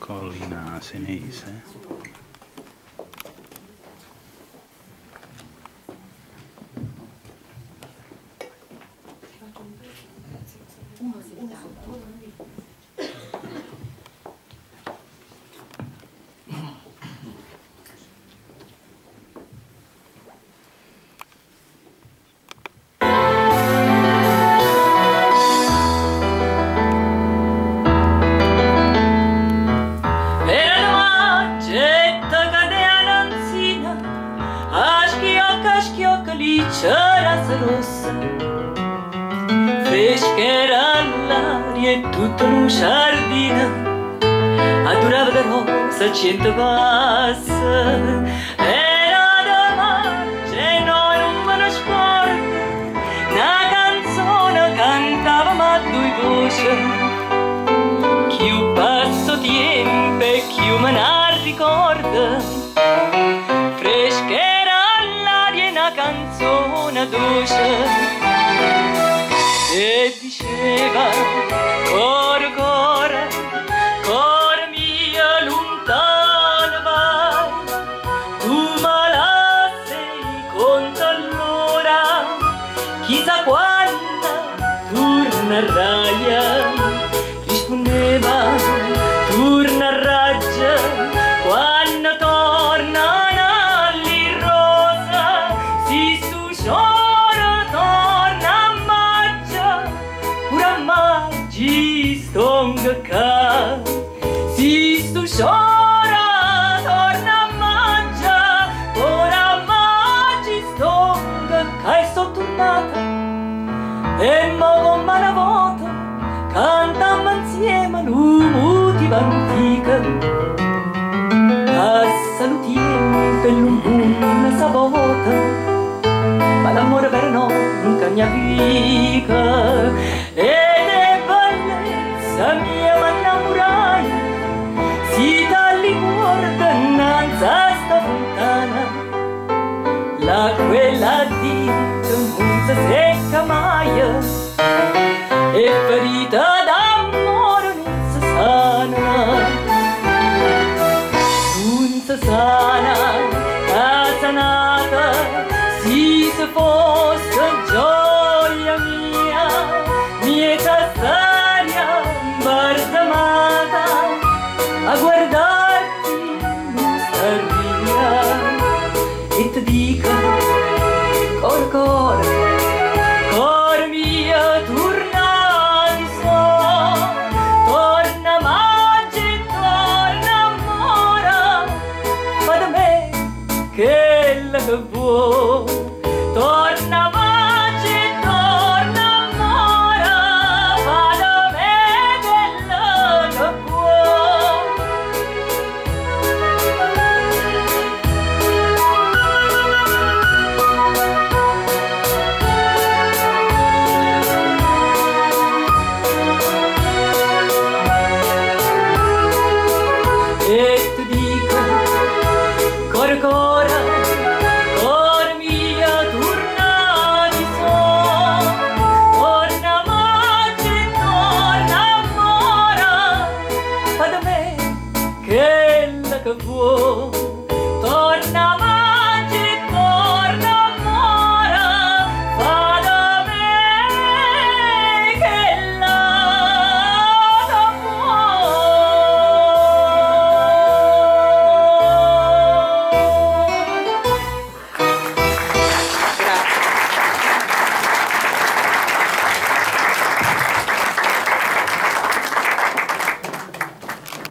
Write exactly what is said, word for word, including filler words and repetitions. con Lina Senese. Freschera l'aria e tutto in un giardino adorava da rosa il cielo bassa era da marce noi non me ne scordo una canzone cantava ma due voci chiù passo tempo e chiù me ne ricordo canzone dolce e diceva cuore, cuore, cuore mio lontano va tu mala sei conto allora chissà quando tornerai rispondeva tornerai quando torna si tu chora torna a mangiare ora mangi stonga che è sottomata e mo con la volta cantiamo insieme l'umutiva antica a salutiamo per un buon sabota ma l'amore per noi non cambia mica. La mia m'innamorai, si dal cuore innanza sta fontana, la quella di non si secca mai, è ferita.